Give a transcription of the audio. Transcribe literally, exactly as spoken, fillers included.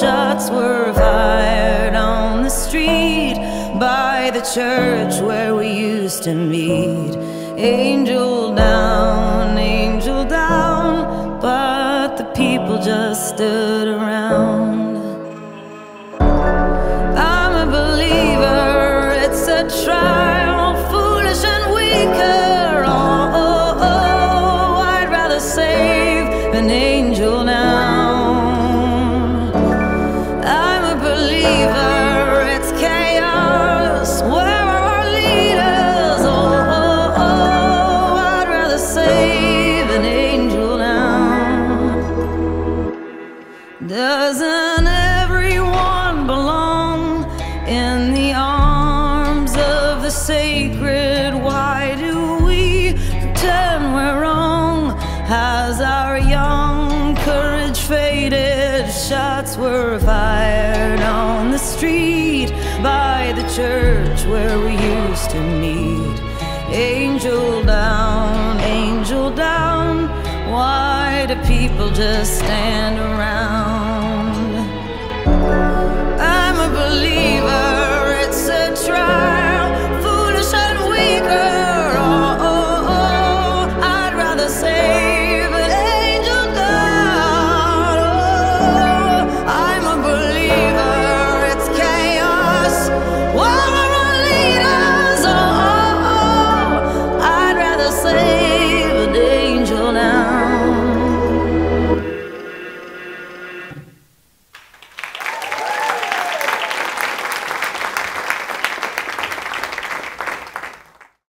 shots were fired on the street by the church where we used to meet. Angel down, angel down, but the people just stood around. I'm a believer, it's a trial, foolish and weaker. Oh, oh, oh, I'd rather save an angel down. I'm a believer. Doesn't everyone belong in the arms of the sacred? Why do we pretend we're wrong? Has our young courage faded? Shots were fired on the street by the church where we used to meet. Angel down, angel down, why do people just stand around?